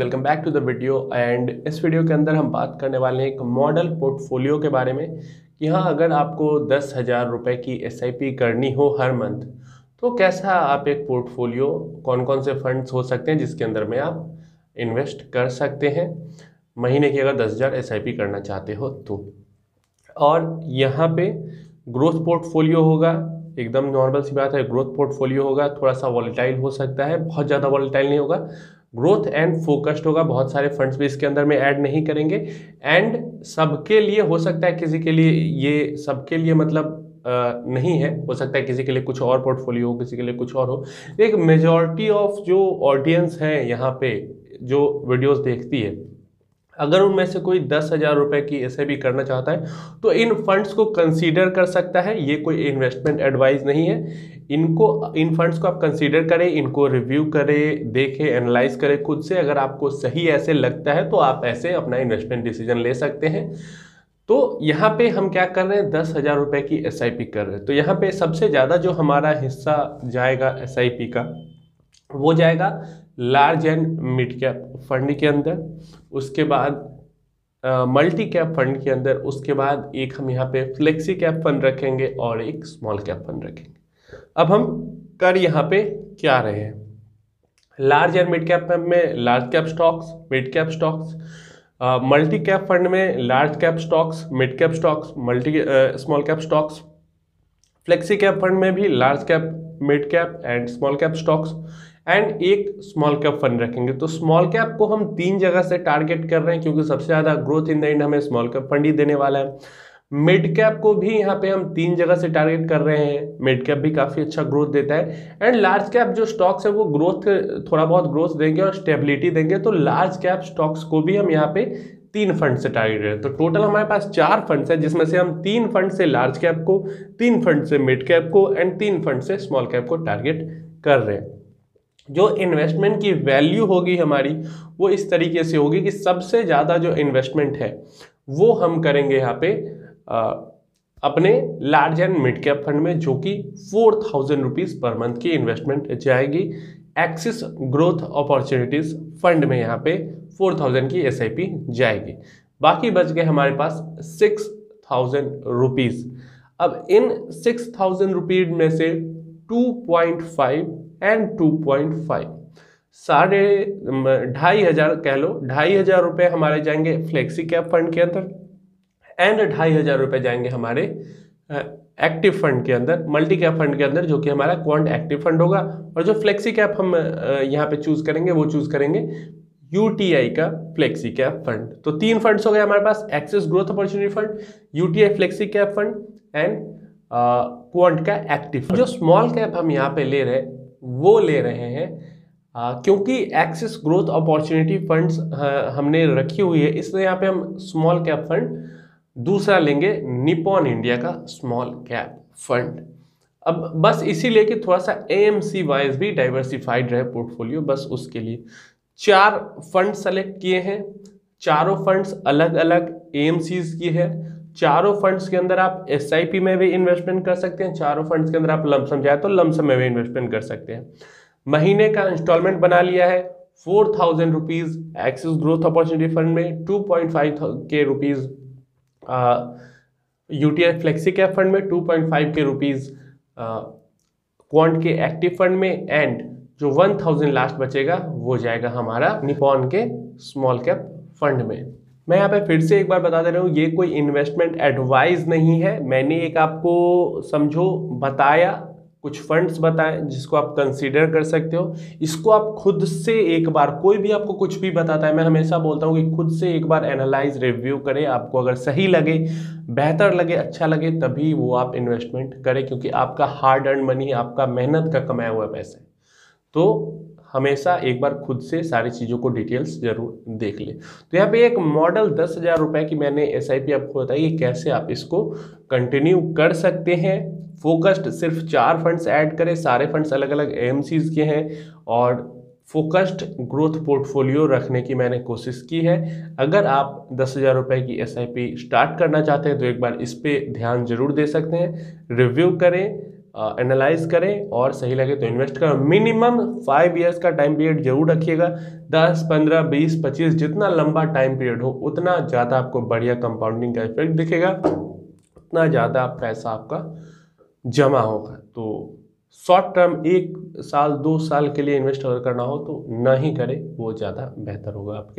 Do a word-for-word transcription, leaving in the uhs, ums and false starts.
Welcome back to the video and इस वीडियो के अंदर हम बात करने वाले हैं एक मॉडल पोर्टफोलियो के बारे में कि हाँ अगर आपको दस हज़ार रुपये की एसआईपी करनी हो हर मंथ तो कैसा आप एक पोर्टफोलियो, कौन कौन से फंड्स हो सकते हैं जिसके अंदर में आप इन्वेस्ट कर सकते हैं महीने की अगर दस हज़ार एसआईपी करना चाहते हो तो। और यहाँ पे ग्रोथ पोर्टफोलियो होगा, एकदम नॉर्मल सी बात है, ग्रोथ पोर्टफोलियो होगा, थोड़ा सा वॉलेटाइल हो सकता है, बहुत ज़्यादा वॉलेटाइल नहीं होगा, ग्रोथ एंड फोकस्ड होगा, बहुत सारे फंड्स भी इसके अंदर में ऐड नहीं करेंगे एंड सबके लिए हो सकता है, किसी के लिए ये सबके लिए मतलब आ, नहीं है, हो सकता है किसी के लिए कुछ और पोर्टफोलियो हो, किसी के लिए कुछ और हो। एक मेजॉरिटी ऑफ जो ऑडियंस है यहाँ पे जो वीडियोस देखती है, अगर उनमें से कोई दस हज़ार रुपये की ऐसे भी करना चाहता है तो इन फंड्स को कंसीडर कर सकता है। ये कोई इन्वेस्टमेंट एडवाइस नहीं है, इनको इन फंड्स को आप कंसीडर करें, इनको रिव्यू करें, देखें, एनालाइज करें खुद से। अगर आपको सही ऐसे लगता है तो आप ऐसे अपना इन्वेस्टमेंट डिसीजन ले सकते हैं। तो यहाँ पे हम क्या कर रहे हैं, दस हज़ार रुपये की एस आई पी कर रहे हैं। तो यहाँ पे सबसे ज़्यादा जो हमारा हिस्सा जाएगा एस आई पी का वो जाएगा large and mid cap fund के अंदर, उसके बाद मल्टी कैप फंड के अंदर, उसके बाद एक हम यहाँ पे फ्लेक्सी कैप फंड रखेंगे और एक स्मॉल कैप फंड रखेंगे। अब हम कर यहाँ पे क्या रहे हैं, लार्ज एंड मिड कैप में large cap stocks, mid cap stocks, multi cap fund में large cap stocks, mid cap stocks, multi small cap stocks, flexi cap fund में भी large cap, mid cap and small cap stocks and एक small cap fund रखेंगे। तो small cap को हम तीन जगह से टारगेट कर रहे हैं क्योंकि सबसे ज़्यादा ग्रोथ इन द एंड हमें स्मॉल कैप फंड ही देने वाला है। मिड कैप को भी यहाँ पे हम तीन जगह से टारगेट कर रहे हैं, मिड कैप भी काफ़ी अच्छा ग्रोथ देता है एंड लार्ज कैप जो स्टॉक्स है वो ग्रोथ, थोड़ा बहुत ग्रोथ देंगे और स्टेबिलिटी देंगे। तो लार्ज कैप स्टॉक्स को भी हम यहाँ पर तीन फंड से टारगेट है। तो टोटल हमारे पास चार फंड्स है जिसमें से हम तीन फंड से लार्ज कैप को, तीन फंड से मिड कैप को एंड तीन फंड से स्मॉल कैप को टारगेट कर रहे हैं। जो इन्वेस्टमेंट की वैल्यू होगी हमारी वो इस तरीके से होगी कि सबसे ज़्यादा जो इन्वेस्टमेंट है वो हम करेंगे यहाँ पे आ, अपने large and mid cap fund में, जो कि four thousand rupees per month की इन्वेस्टमेंट जाएगी। एक्सिस ग्रोथ अपॉर्चुनिटीज़ फंड में यहाँ पे फोर थाउजेंड की एस आई पी जाएगी, बाकी बच गए हमारे पास सिक्स थाउजेंड रुपीज़। अब इन सिक्स थाउजेंड रुपीज़ में से two point five and two point five, साढ़े ढाई हज़ार कह लो, ढाई हज़ार रुपये हमारे जाएंगे फ्लेक्सी कैप फंड के अंदर एंड ढाई हज़ार रुपये जाएंगे हमारे एक्टिव फंड के अंदर, मल्टी कैप फंड के अंदर, जो कि हमारा क्वांट एक्टिव फंड होगा। और जो फ्लेक्सी कैप हम यहाँ पे चूज़ करेंगे वो चूज़ करेंगे यूटीआई का फ्लेक्सी कैप फंड। तो तीन फंड्स हो गए हमारे पास, Axis growth opportunity fund, UTI flexi cap fund and Quant का एक्टिव फंड। जो स्मॉल कैप हम यहाँ पे ले रहे हैं वो ले रहे हैं आ, क्योंकि एक्सिस ग्रोथ अपॉर्चुनिटी फंड्स हमने रखी हुई है, इसलिए यहाँ पे हम स्मॉल कैप फंड दूसरा लेंगे, निप्पॉन इंडिया का स्मॉल कैप फंड। अब बस इसीलिए कि थोड़ा सा एएमसी वाइज भी डाइवर्सिफाइड रहे पोर्टफोलियो, बस उसके लिए चार फंड सेलेक्ट किए हैं, चारों फंड्स अलग अलग एएमसीज की है, चारों फंड्स के अंदर आप एसआईपी में भी इन्वेस्टमेंट कर सकते हैं, चारों फंड्स के अंदर आप लमसम जाए तो लमसम में भी इन्वेस्टमेंट कर सकते हैं। महीने का इंस्टॉलमेंट बना लिया है, four thousand rupees Axis growth opportunity fund में, टू पॉइंट फाइव के rupees UTI flexi cap fund में, टू पॉइंट फाइव के रुपीज़ क्वांट के एक्टिव फंड में एंड जो वन थाउजेंड लास्ट बचेगा वो जाएगा हमारा निप्पॉन के स्मॉल कैप फंड में। मैं यहाँ पे फिर से एक बार बता दे रहा हूँ, ये कोई इन्वेस्टमेंट एडवाइस नहीं है, मैंने एक आपको समझो बताया, कुछ फंड्स बताए जिसको आप कंसीडर कर सकते हो। इसको आप खुद से एक बार, कोई भी आपको कुछ भी बताता है, मैं हमेशा बोलता हूँ कि खुद से एक बार एनालाइज, रिव्यू करें, आपको अगर सही लगे, बेहतर लगे, अच्छा लगे, तभी वो आप इन्वेस्टमेंट करें, क्योंकि आपका हार्ड अर्न मनी, आपका मेहनत का कमाया हुआ पैसा है। तो हमेशा एक बार खुद से सारी चीज़ों को डिटेल्स जरूर देख ले। तो यहाँ पे एक मॉडल दस हज़ार रुपये की मैंने एसआईपी आपको बताई, कैसे आप इसको कंटिन्यू कर सकते हैं। फोकस्ड सिर्फ चार फंड्स ऐड करें, सारे फंड्स अलग अलग एएमसीज के हैं और फोकस्ड ग्रोथ पोर्टफोलियो रखने की मैंने कोशिश की है। अगर आप दस हज़ार रुपये की एसआईपी स्टार्ट करना चाहते हैं तो एक बार इस पर ध्यान जरूर दे सकते हैं, रिव्यू करें, एनालाइज करें और सही लगे तो इन्वेस्ट करें। मिनिमम फाइव इयर्स का टाइम पीरियड जरूर रखिएगा, दस, पंद्रह, बीस, पच्चीस जितना लंबा टाइम पीरियड हो उतना ज़्यादा आपको बढ़िया कंपाउंडिंग का इफेक्ट दिखेगा, उतना ज़्यादा पैसा आपका जमा होगा। तो शॉर्ट टर्म एक साल दो साल के लिए इन्वेस्ट अगर करना हो तो ना ही करें, वो ज़्यादा बेहतर होगा आपके लिए।